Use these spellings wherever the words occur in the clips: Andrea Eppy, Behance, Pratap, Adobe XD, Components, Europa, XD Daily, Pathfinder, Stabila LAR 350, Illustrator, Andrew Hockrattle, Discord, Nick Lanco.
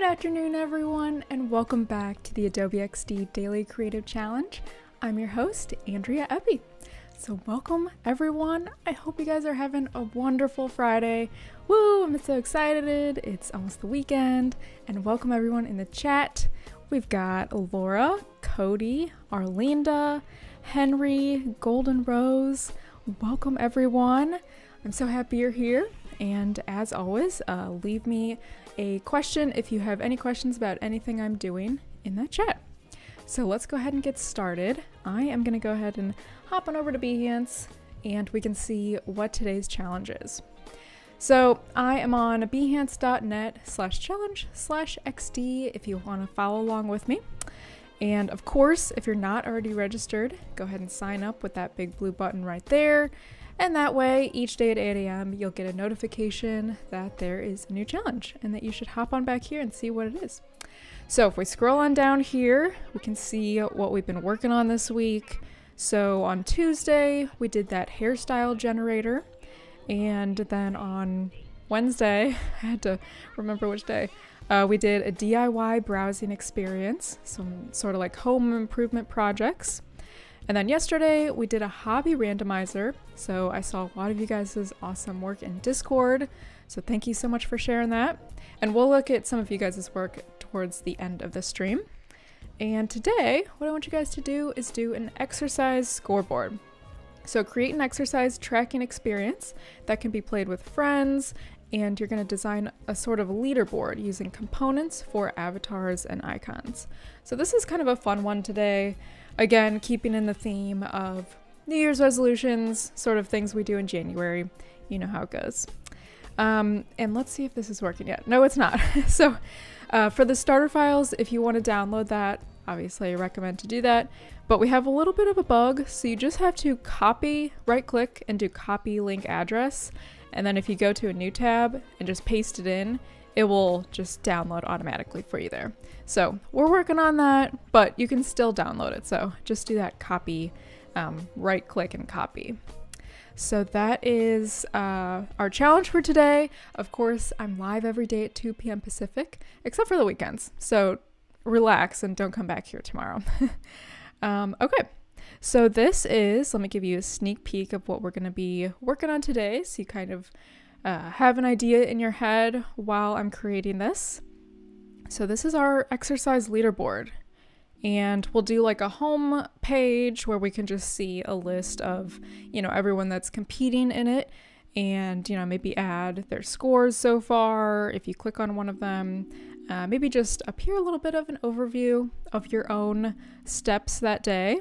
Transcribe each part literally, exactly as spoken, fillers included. Good afternoon, everyone, and welcome back to the Adobe X D Daily Creative Challenge. I'm your host, Andrea Eppy. So welcome, everyone. I hope you guys are having a wonderful Friday. Woo, I'm so excited. It's almost the weekend. And welcome, everyone, in the chat. We've got Laura, Cody, Arlinda, Henry, Golden Rose. Welcome, everyone. I'm so happy you're here. And as always, uh, leave me a question if you have any questions about anything I'm doing in that chat. So let's go ahead and get started. I am gonna go ahead and hop on over to Behance and we can see what today's challenge is. So I am on behance dot net slash challenge slash X D if you wanna follow along with me. And of course, if you're not already registered, go ahead and sign up with that big blue button right there. And that way, each day at eight A M, you'll get a notification that there is a new challenge and that you should hop on back here and see what it is. So if we scroll on down here, we can see what we've been working on this week. So on Tuesday, we did that hairstyle generator. And then on Wednesday, I had to remember which day, uh, we did a D I Y browsing experience, some sort of like home improvement projects. And then yesterday we did a hobby randomizer. So I saw a lot of you guys' awesome work in Discord. So thank you so much for sharing that. And we'll look at some of you guys' work towards the end of the stream. And today, what I want you guys to do is do an exercise scoreboard. So create an exercise tracking experience that can be played with friends, and you're gonna design a sort of leaderboard using components for avatars and icons. So this is kind of a fun one today. Again, keeping in the theme of New Year's resolutions, sort of things we do in January. You know how it goes. Um, and let's see if this is working yet. No, it's not. So uh, for the starter files, if you want to download that, obviously I recommend to do that. But we have a little bit of a bug. So you just have to copy, right click, and do copy link address. And then if you go to a new tab and just paste it in, it will just download automatically for you there. So we're working on that, but you can still download it. So just do that copy, um, right click and copy. So that is uh, our challenge for today. Of course, I'm live every day at two P M Pacific, except for the weekends. So relax and don't come back here tomorrow. um, okay, so this is, let me give you a sneak peek of what we're gonna be working on today. So you kind of Uh, have an idea in your head while I'm creating this. So this is our exercise leaderboard, and we'll do like a home page where we can just see a list of, you know, everyone that's competing in it, and, you know, maybe add their scores so far if you click on one of them. Uh, maybe just up here a little bit of an overview of your own steps that day.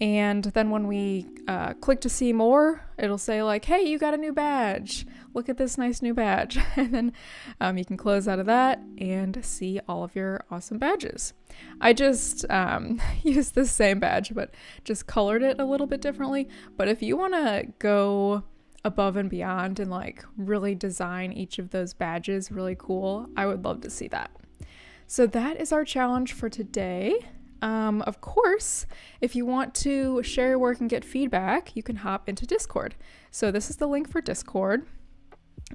And then when we uh, click to see more, it'll say like, hey, you got a new badge. Look at this nice new badge. And then um, you can close out of that and see all of your awesome badges. I just um, used the same badge, but just colored it a little bit differently. But if you want to go above and beyond and like really design each of those badges really cool, I would love to see that. So that is our challenge for today. Um, of course, if you want to share your work and get feedback, you can hop into Discord. So this is the link for Discord,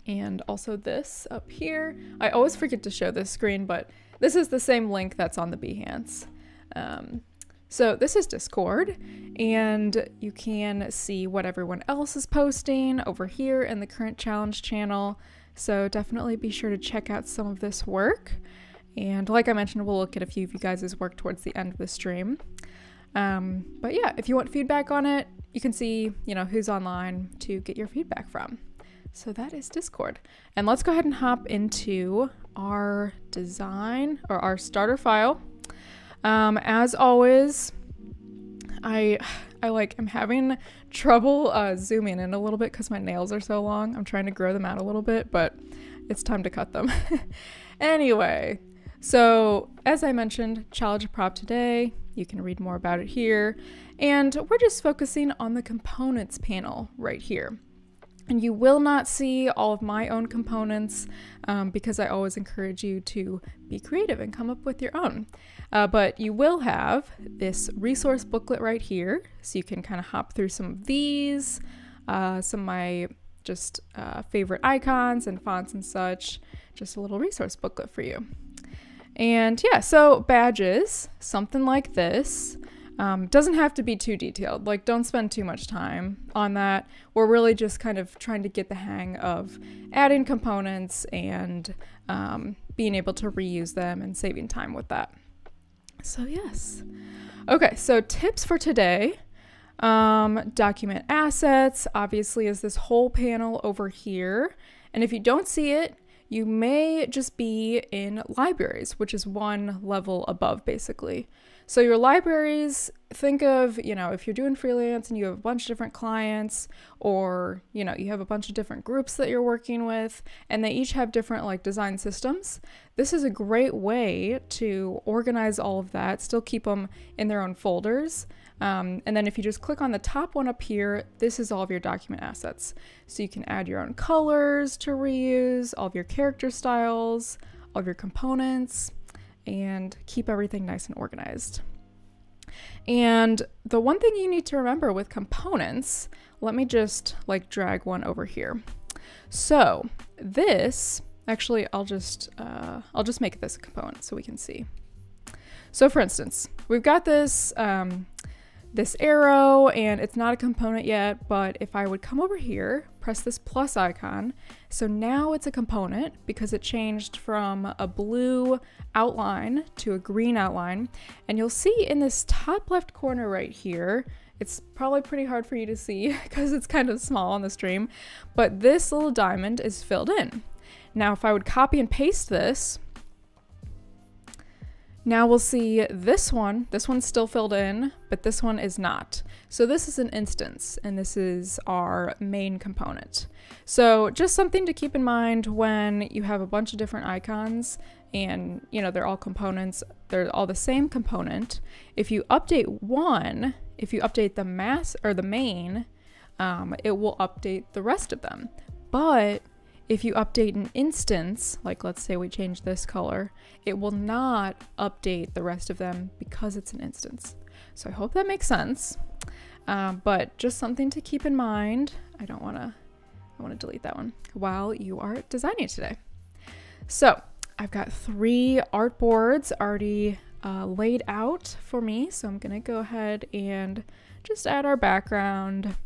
and also this up here. I always forget to show this screen, but this is the same link that's on the Behance. Um, so this is Discord, and you can see what everyone else is posting over here in the current challenge channel. So definitely be sure to check out some of this work. And like I mentioned, we'll look at a few of you guys' work towards the end of the stream. Um, but yeah, if you want feedback on it, you can see, you know, who's online to get your feedback from. So that is Discord. And let's go ahead and hop into our design or our starter file. Um, as always, I, I like, I'm having trouble uh, zooming in a little bit because my nails are so long. I'm trying to grow them out a little bit, but it's time to cut them. Anyway. So as I mentioned, challenge prop today, you can read more about it here, and we're just focusing on the components panel right here. And you will not see all of my own components um, because I always encourage you to be creative and come up with your own. Uh, but you will have this resource booklet right here, so you can kind of hop through some of these, uh, some of my just uh, favorite icons and fonts and such, just a little resource booklet for you. And yeah, so badges, something like this. Um, doesn't have to be too detailed, like don't spend too much time on that. We're really just kind of trying to get the hang of adding components and um, being able to reuse them and saving time with that. So yes. Okay, so tips for today. Um, document assets, obviously, is this whole panel over here. And if you don't see it, you may just be in libraries, which is one level above basically. So your libraries, think of, you know, if you're doing freelance and you have a bunch of different clients, or, you know, you have a bunch of different groups that you're working with and they each have different like design systems. This is a great way to organize all of that, still keep them in their own folders. Um, and then if you just click on the top one up here, this is all of your document assets. So you can add your own colors to reuse, all of your character styles, all of your components, and keep everything nice and organized. And the one thing you need to remember with components, let me just like drag one over here. So this, actually, I'll just, uh, I'll just make this a component so we can see. So for instance, we've got this, um, this arrow, and it's not a component yet, but if I would come over here, press this plus icon, so now it's a component because it changed from a blue outline to a green outline. And you'll see in this top left corner right here, it's probably pretty hard for you to see because it's kind of small on the stream, but this little diamond is filled in. Now if I would copy and paste this, now we'll see this one, this one's still filled in, but this one is not. So this is an instance, and this is our main component. So just something to keep in mind when you have a bunch of different icons and, you know, they're all components, they're all the same component. If you update one, if you update the mass or the main, um, it will update the rest of them. But if you update an instance, like let's say we change this color, it will not update the rest of them because it's an instance. So I hope that makes sense, um, but just something to keep in mind. I don't wanna, I wanna delete that one while you are designing today. So I've got three artboards already uh, laid out for me. So I'm gonna go ahead and just add our background.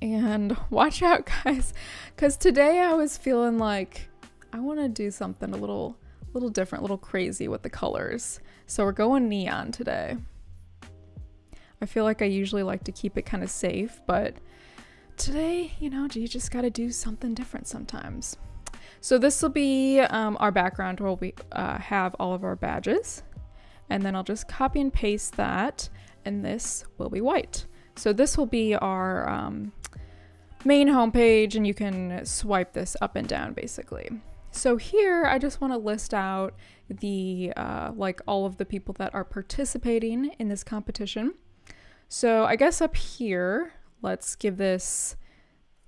And watch out, guys, because today I was feeling like I want to do something a little little different, a little crazy with the colors. So we're going neon today. I feel like I usually like to keep it kind of safe, but today, you know, you just got to do something different sometimes. So this will be um, our background where we uh, have all of our badges. And then I'll just copy and paste that, and this will be white. So this will be our um, main homepage, and you can swipe this up and down basically. So here I just want to list out the uh, like all of the people that are participating in this competition. So I guess up here, let's give this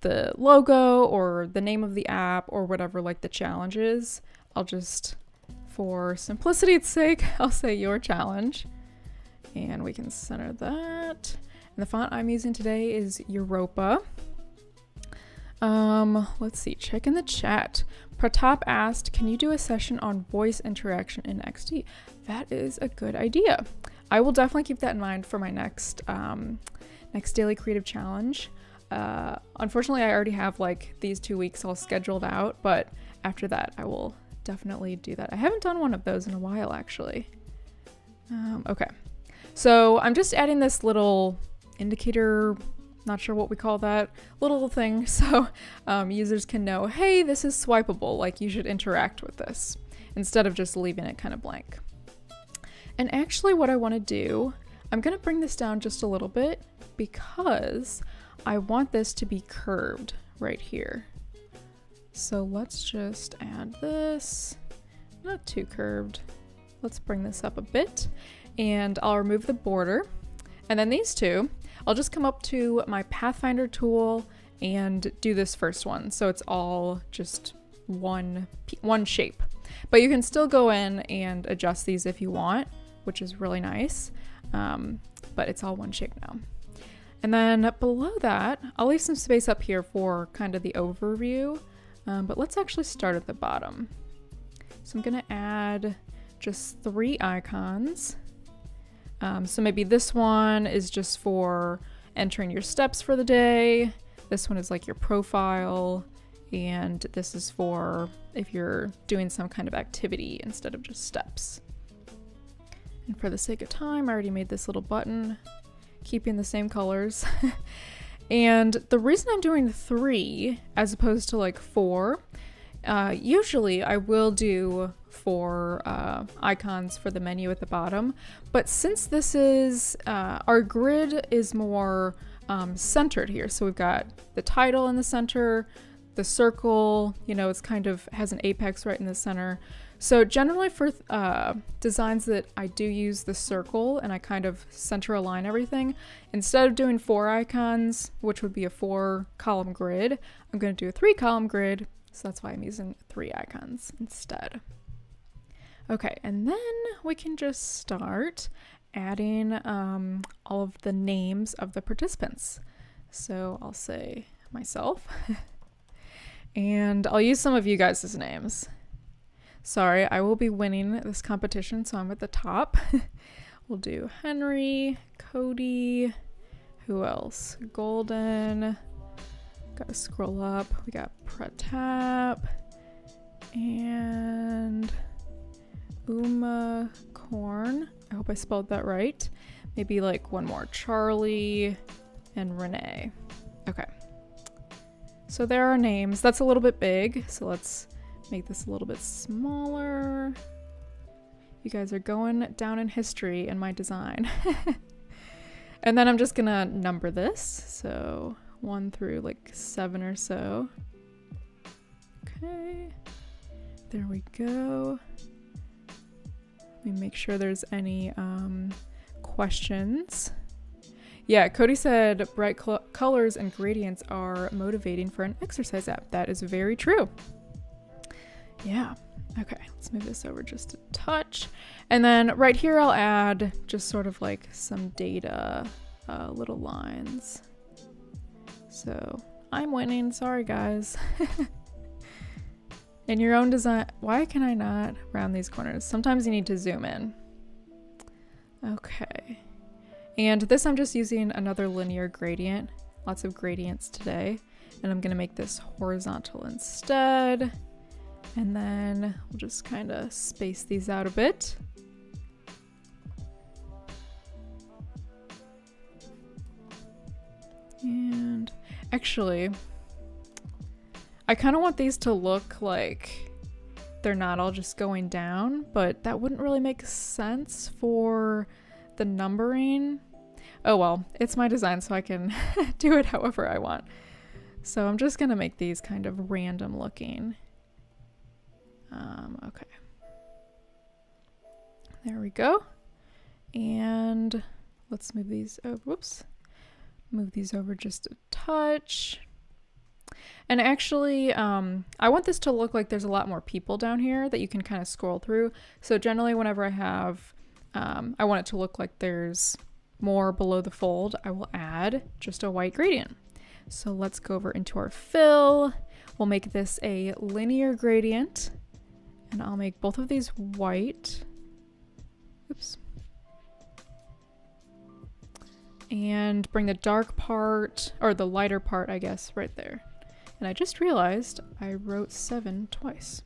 the logo or the name of the app or whatever like the challenge is. I'll just, for simplicity's sake, I'll say your challenge, and we can center that. And the font I'm using today is Europa. Um, let's see, check in the chat. Pratap asked, can you do a session on voice interaction in X D? That is a good idea. I will definitely keep that in mind for my next, um, next daily creative challenge. Uh, unfortunately, I already have like these two weeks all scheduled out, but after that, I will definitely do that. I haven't done one of those in a while, actually. Um, okay, so I'm just adding this little indicator, not sure what we call that, little thing, so um, users can know, hey, this is swipeable, like you should interact with this, instead of just leaving it kind of blank. And actually what I want to do, I'm going to bring this down just a little bit because I want this to be curved right here. So let's just add this, not too curved. Let's bring this up a bit, and I'll remove the border. And then these two, I'll just come up to my Pathfinder tool and do this first one. So it's all just one, one shape, but you can still go in and adjust these if you want, which is really nice. Um, but it's all one shape now. And then below that, I'll leave some space up here for kind of the overview. Um, but let's actually start at the bottom. So I'm gonna add just three icons. Um, so maybe this one is just for entering your steps for the day. This one is like your profile. And this is for if you're doing some kind of activity instead of just steps. And for the sake of time, I already made this little button, keeping the same colors. And the reason I'm doing three as opposed to like four, uh, usually I will do four uh, icons for the menu at the bottom. But since this is, uh, our grid is more um, centered here. So we've got the title in the center, the circle, you know, it's kind of has an apex right in the center. So generally for uh, designs that I do use the circle and I kind of center align everything, instead of doing four icons, which would be a four column grid, I'm gonna do a three column grid. So that's why I'm using three icons instead. Okay, and then we can just start adding um, all of the names of the participants. So I'll say myself. And I'll use some of you guys' names. Sorry, I will be winning this competition, so I'm at the top. We'll do Henry, Cody, who else? Golden, gotta scroll up. We got Pratap, and Uma Corn. I hope I spelled that right. Maybe like one more, Charlie and Renee. Okay. So there are names. That's a little bit big, so let's make this a little bit smaller. You guys are going down in history in my design. And then I'm just gonna number this, so one through like seven or so. Okay, there we go. Let me make sure there's any um, questions. Yeah, Cody said bright colors and gradients are motivating for an exercise app. That is very true. Yeah. Okay, let's move this over just a touch. And then right here, I'll add just sort of like some data, uh, little lines. So I'm winning. Sorry, guys. In your own design. Why can I not round these corners? Sometimes you need to zoom in. Okay. And this, I'm just using another linear gradient, lots of gradients today. And I'm gonna make this horizontal instead. And then we'll just kind of space these out a bit. And actually, I kind of want these to look like they're not all just going down, but that wouldn't really make sense for the numbering. Oh well, it's my design, so I can do it however I want. So I'm just gonna make these kind of random looking. Um, okay. There we go. And let's move these, oh, whoops. Move these over just a touch. And actually, um, I want this to look like there's a lot more people down here that you can kind of scroll through. So generally whenever I have Um, I want it to look like there's more below the fold, I will add just a white gradient. So let's go over into our fill. We'll make this a linear gradient, and I'll make both of these white. Oops. And bring the dark part, or the lighter part, I guess, right there. And I just realized I wrote seven twice.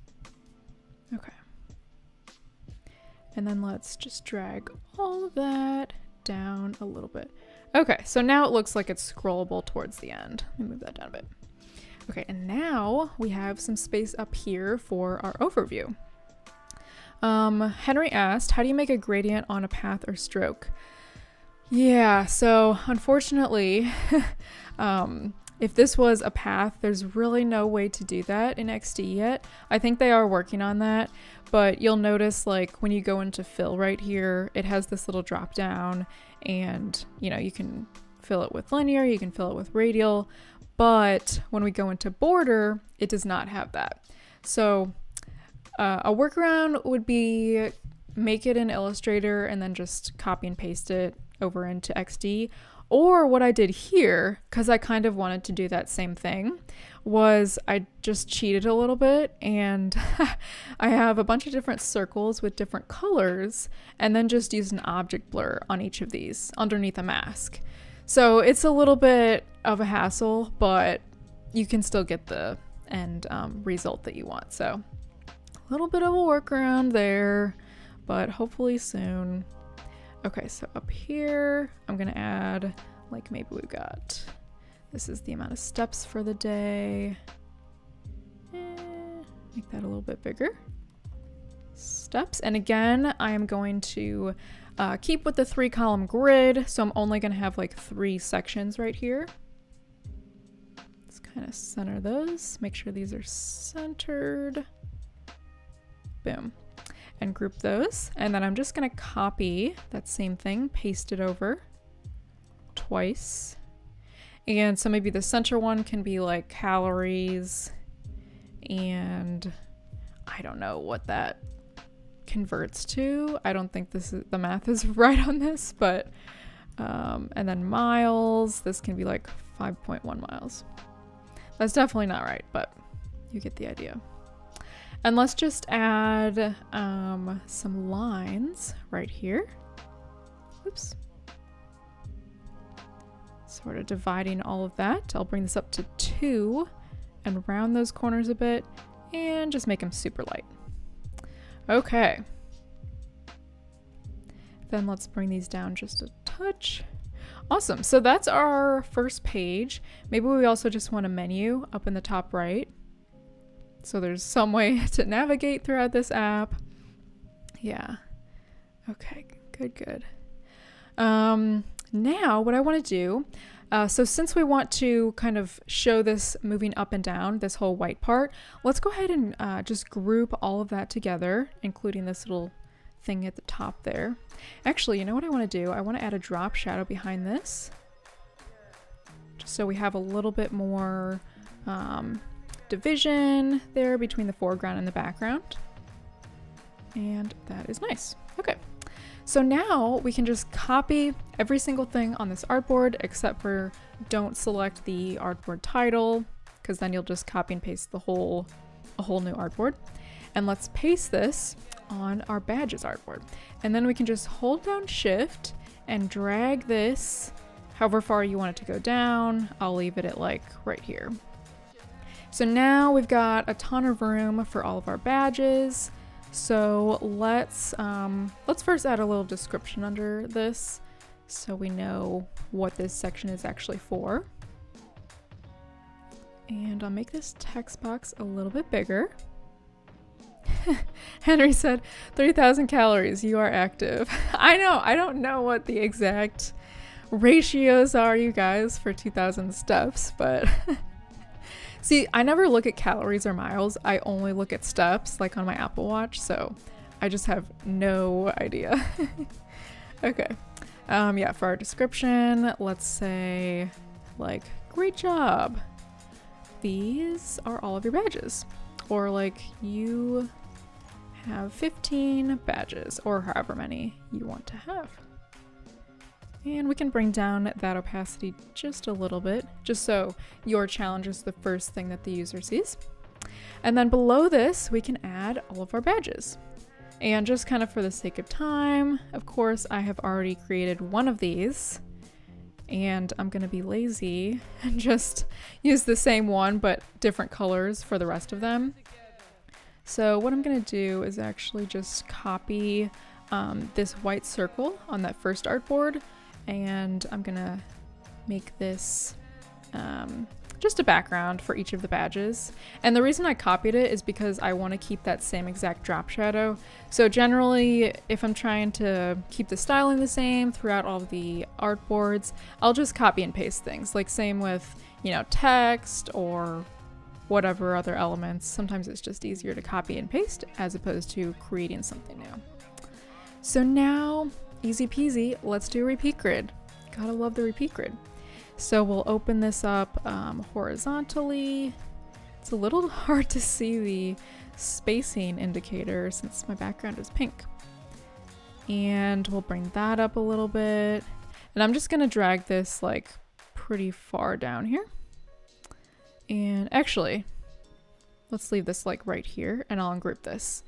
Okay. And then let's just drag all of that down a little bit. Okay, so now it looks like it's scrollable towards the end. Let me move that down a bit. Okay, and now we have some space up here for our overview. Um, Henry asked, how do you make a gradient on a path or stroke? Yeah, so unfortunately, um, if this was a path, there's really no way to do that in X D yet. I think they are working on that. But you'll notice, like, when you go into fill right here, it has this little drop down, and you know, you can fill it with linear, you can fill it with radial, but when we go into border, it does not have that. So uh, a workaround would be make it in Illustrator and then just copy and paste it over into X D, Or what I did here, because I kind of wanted to do that same thing, was I just cheated a little bit, and I have a bunch of different circles with different colors, and then just used an object blur on each of these underneath a mask. So it's a little bit of a hassle, but you can still get the end um, result that you want. So a little bit of a workaround there, but hopefully soon. Okay, so up here, I'm gonna add, like, maybe we've got, this is the amount of steps for the day. Eh, make that a little bit bigger. Steps, and again, I am going to uh, keep with the three column grid, so I'm only gonna have like three sections right here. Let's kind of center those, make sure these are centered. Boom. And group those, and then I'm just gonna copy that same thing, paste it over twice. And so maybe the center one can be like calories, and I don't know what that converts to. I don't think this is, the math is right on this, but um, and then miles, this can be like five point one miles. That's definitely not right, but you get the idea. And let's just add um, some lines right here. Oops. Sort of dividing all of that. I'll bring this up to two and round those corners a bit and just make them super light. Okay. Then let's bring these down just a touch. Awesome. So that's our first page. Maybe we also just want a menu up in the top right. So there's some way to navigate throughout this app. Yeah. Okay, good, good. Um, now what I want to do, uh, so since we want to kind of show this moving up and down, this whole white part, let's go ahead and uh, just group all of that together, including this little thing at the top there. Actually, you know what I want to do? I want to add a drop shadow behind this, just so we have a little bit more um, division there between the foreground and the background, and that is nice. Okay, so now we can just copy every single thing on this artboard, except for don't select the artboard title, because then you'll just copy and paste the whole a whole new artboard. And let's paste this on our badges artboard, and then we can just hold down shift and drag this however far you want it to go down. I'll leave it at like right here. So now we've got a ton of room for all of our badges. So let's um, let's first add a little description under this so we know what this section is actually for. And I'll make this text box a little bit bigger. Henry said, three thousand calories, you are active. I know, I don't know what the exact ratios are, you guys, for two thousand steps, but... See, I never look at calories or miles. I only look at steps, like on my Apple Watch, so I just have no idea. Okay. Um, yeah, for our description, let's say, like, great job. These are all of your badges. Or, like, you have fifteen badges, or however many you want to have. And we can bring down that opacity just a little bit, just so your challenge is the first thing that the user sees. And then below this, we can add all of our badges. And just kind of for the sake of time, of course, I have already created one of these, and I'm gonna be lazy and just use the same one, but different colors for the rest of them. So what I'm gonna do is actually just copy um, this white circle on that first artboard, and I'm gonna make this um, just a background for each of the badges. And the reason I copied it is because I wanna keep that same exact drop shadow. So generally, if I'm trying to keep the styling the same throughout all the artboards, I'll just copy and paste things. Like same with, you know, text or whatever other elements. Sometimes it's just easier to copy and paste as opposed to creating something new. So now, easy peasy, let's do a repeat grid. Gotta love the repeat grid. So we'll open this up um, horizontally. It's a little hard to see the spacing indicator since my background is pink. And we'll bring that up a little bit. And I'm just gonna drag this like pretty far down here. And actually, let's leave this like right here and I'll ungroup this.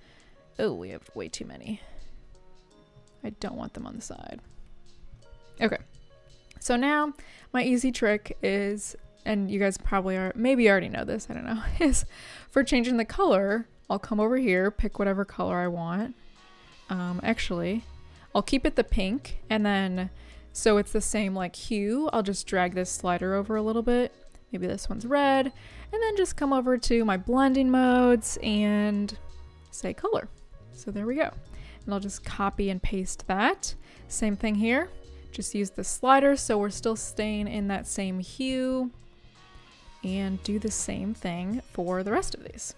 Oh, we have way too many. I don't want them on the side. Okay, so now my easy trick is, and you guys probably are, maybe you already know this, I don't know, is for changing the color, I'll come over here, pick whatever color I want. Um, actually, I'll keep it the pink, and then, so it's the same like hue, I'll just drag this slider over a little bit. Maybe this one's red, and then just come over to my blending modes and say color. So there we go. And I'll just copy and paste that. Same thing here. Just use the slider so we're still staying in that same hue, and do the same thing for the rest of these.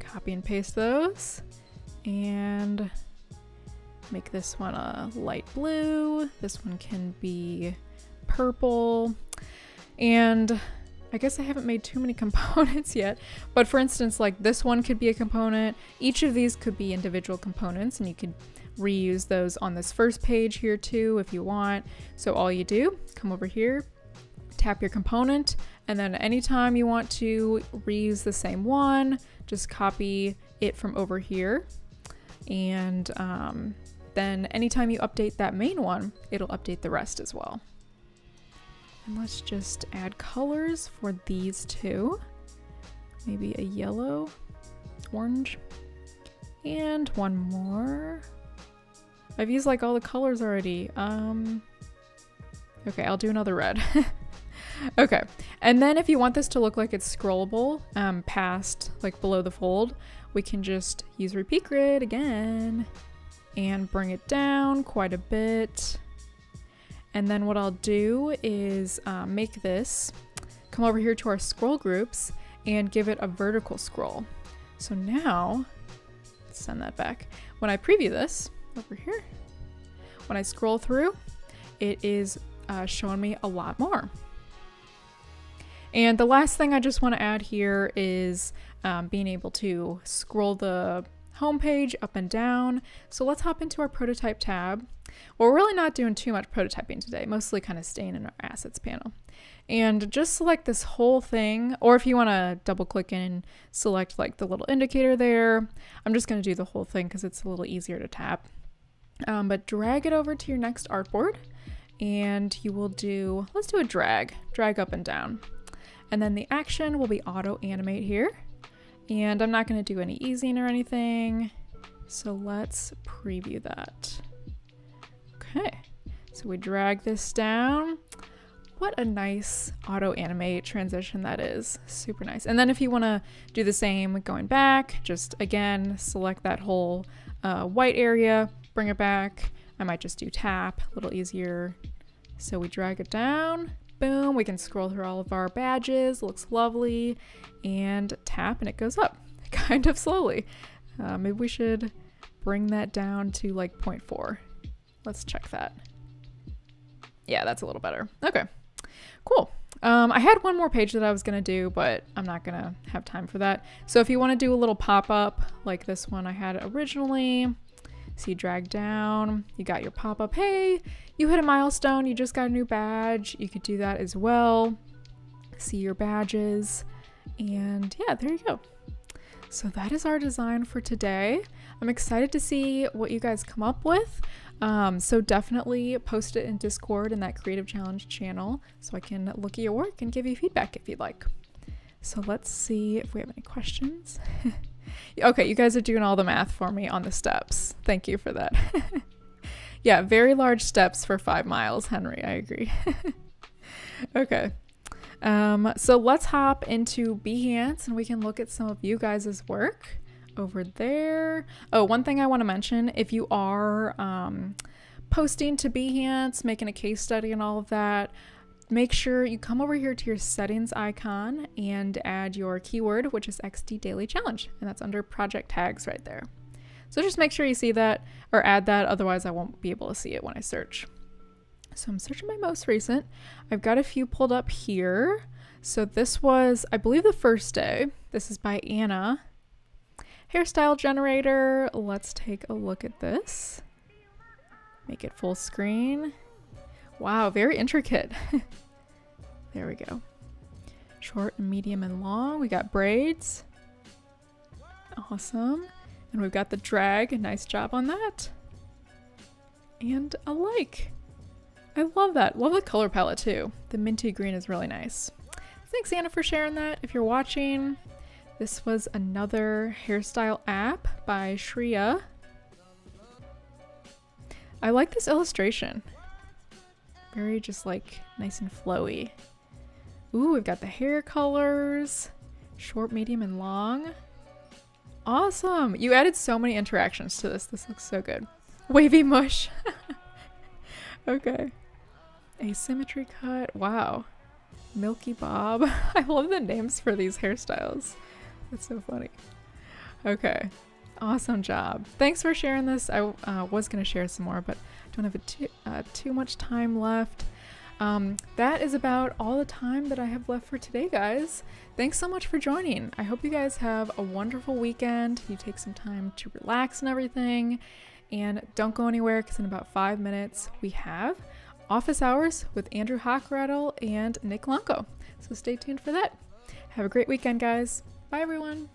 Copy and paste those and make this one a light blue. This one can be purple. And I guess I haven't made too many components yet, but for instance, like this one could be a component. Each of these could be individual components, and you could reuse those on this first page here too if you want. So all you do, come over here, tap your component, and then anytime you want to reuse the same one, just copy it from over here. And um, then anytime you update that main one, it'll update the rest as well. And let's just add colors for these two. Maybe a yellow, orange, and one more. I've used like all the colors already. Um, okay, I'll do another red. Okay, and then if you want this to look like it's scrollable um, past, like below the fold, we can just use repeat grid again and bring it down quite a bit. And then what I'll do is uh, make this, come over here to our scroll groups and give it a vertical scroll. So now, send that back. When I preview this over here, when I scroll through, it is uh, showing me a lot more. And the last thing I just want to add here is um, being able to scroll the homepage up and down. So let's hop into our prototype tab. We're really not doing too much prototyping today, mostly kind of staying in our assets panel. And just select this whole thing, or if you want to double click and select like the little indicator there. I'm just going to do the whole thing because it's a little easier to tap. Um, but drag it over to your next artboard and you will do, let's do a drag, drag up and down. And then the action will be auto animate here. And I'm not gonna do any easing or anything. So let's preview that. Okay, so we drag this down. What a nice auto animate transition that is, super nice. And then if you wanna do the same going back, just again, select that whole uh, white area, bring it back. I might just do tap, a little easier. So we drag it down. Boom, we can scroll through all of our badges, looks lovely, and tap and it goes up, kind of slowly. Uh, maybe we should bring that down to like zero point four. Let's check that. Yeah, that's a little better. Okay, cool. Um, I had one more page that I was gonna do, but I'm not gonna have time for that. So if you wanna do a little pop-up, like this one I had originally, so you drag down, you got your pop-up, hey, you hit a milestone, you just got a new badge. You could do that as well. See your badges. And yeah, there you go. So that is our design for today. I'm excited to see what you guys come up with. Um, so definitely post it in Discord in that Creative Challenge channel so I can look at your work and give you feedback if you'd like. So let's see if we have any questions. Okay, you guys are doing all the math for me on the steps. Thank you for that. Yeah, very large steps for five miles, Henry, I agree. Okay, um, so let's hop into Behance and we can look at some of you guys' work over there. Oh, one thing I want to mention, if you are um, posting to Behance, making a case study and all of that, make sure you come over here to your settings icon and add your keyword, which is X D Daily Challenge, and that's under project tags right there. So just make sure you see that or add that, otherwise I won't be able to see it when I search. So I'm searching my most recent. I've got a few pulled up here. So this was, I believe, the first day. This is by Anna. Hairstyle generator. Let's take a look at this. Make it full screen. Wow, very intricate. There we go. Short and medium and long. We got braids. Awesome. And we've got the drag. Nice job on that. And a like. I love that. Love the color palette too. The minty green is really nice. Thanks, Anna, for sharing that. If you're watching, this was another hairstyle app by Shreya. I like this illustration. Very just like nice and flowy. Ooh, we've got the hair colors. Short, medium, and long. Awesome. You added so many interactions to this. This looks so good. Wavy mush. Okay. Asymmetry cut. Wow. Milky Bob. I love the names for these hairstyles. That's so funny. Okay. Awesome job. Thanks for sharing this. I uh, was going to share some more, but don't have a too, uh, too much time left. Um, that is about all the time that I have left for today, guys. Thanks so much for joining. I hope you guys have a wonderful weekend. You take some time to relax and everything. And don't go anywhere, because in about five minutes we have Office Hours with Andrew Hockrattle and Nick Lanco. So stay tuned for that. Have a great weekend, guys. Bye, everyone.